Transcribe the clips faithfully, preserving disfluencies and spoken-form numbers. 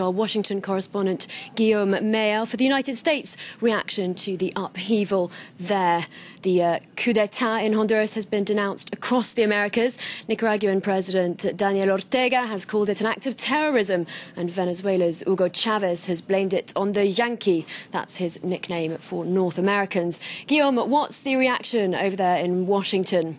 Our Washington correspondent Guillaume Mayer for the United States reaction to the upheaval there. The uh, coup d'etat in Honduras has been denounced across the Americas. Nicaraguan President Daniel Ortega has called it an act of terrorism, and Venezuela's Hugo Chavez has blamed it on the Yankee. That's his nickname for North Americans. Guillaume, what's the reaction over there in Washington?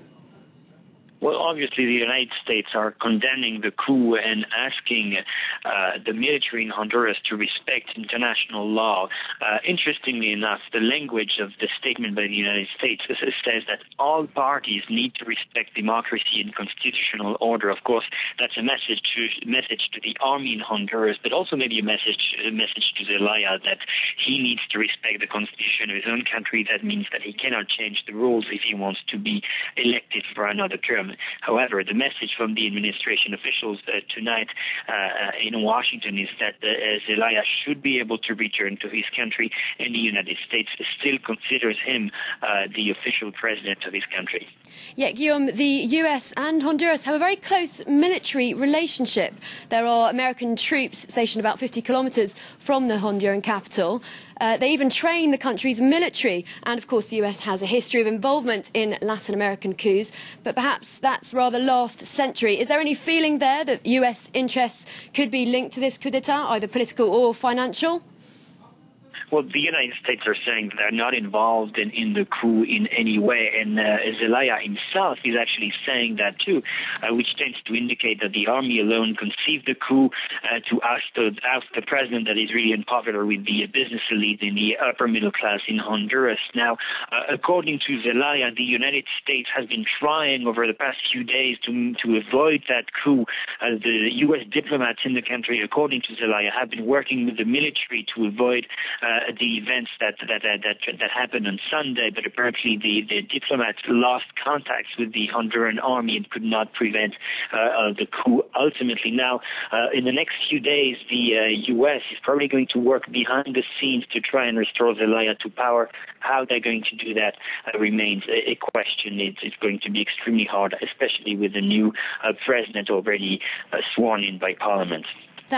Well, obviously, the United States are condemning the coup and asking uh, the military in Honduras to respect international law. Uh, interestingly enough, the language of the statement by the United States says that all parties need to respect democracy and constitutional order. Of course, that's a message to, message to the army in Honduras, but also maybe a message, a message to Zelaya that he needs to respect the constitution of his own country. That means that he cannot change the rules if he wants to be elected for another term. However, the message from the administration officials uh, tonight uh, in Washington is that uh, Zelaya should be able to return to his country, and the United States still considers him uh, the official president of his country. Yeah, Guillaume, the U S and Honduras have a very close military relationship. There are American troops stationed about fifty kilometers from the Honduran capital. Uh, they even train the country's military. And, of course, the U S has a history of involvement in Latin American coups. But perhaps that's rather last century. Is there any feeling there that U S interests could be linked to this coup d'etat, either political or financial? Well, the United States are saying that they're not involved in, in the coup in any way, and uh, Zelaya himself is actually saying that too, uh, which tends to indicate that the army alone conceived the coup uh, to oust the, oust the president that is really unpopular with the business elite in the upper middle class in Honduras. Now, uh, according to Zelaya, the United States has been trying over the past few days to, to avoid that coup. Uh, the U S diplomats in the country, according to Zelaya, have been working with the military to avoid uh, the events that that, that that that happened on Sunday, but apparently the, the diplomats lost contacts with the Honduran army and could not prevent uh, uh, the coup ultimately. Now, uh, in the next few days, the uh, U S is probably going to work behind the scenes to try and restore Zelaya to power. How they're going to do that uh, remains a, a question. It's, it's going to be extremely hard, especially with the new uh, president already uh, sworn in by Parliament.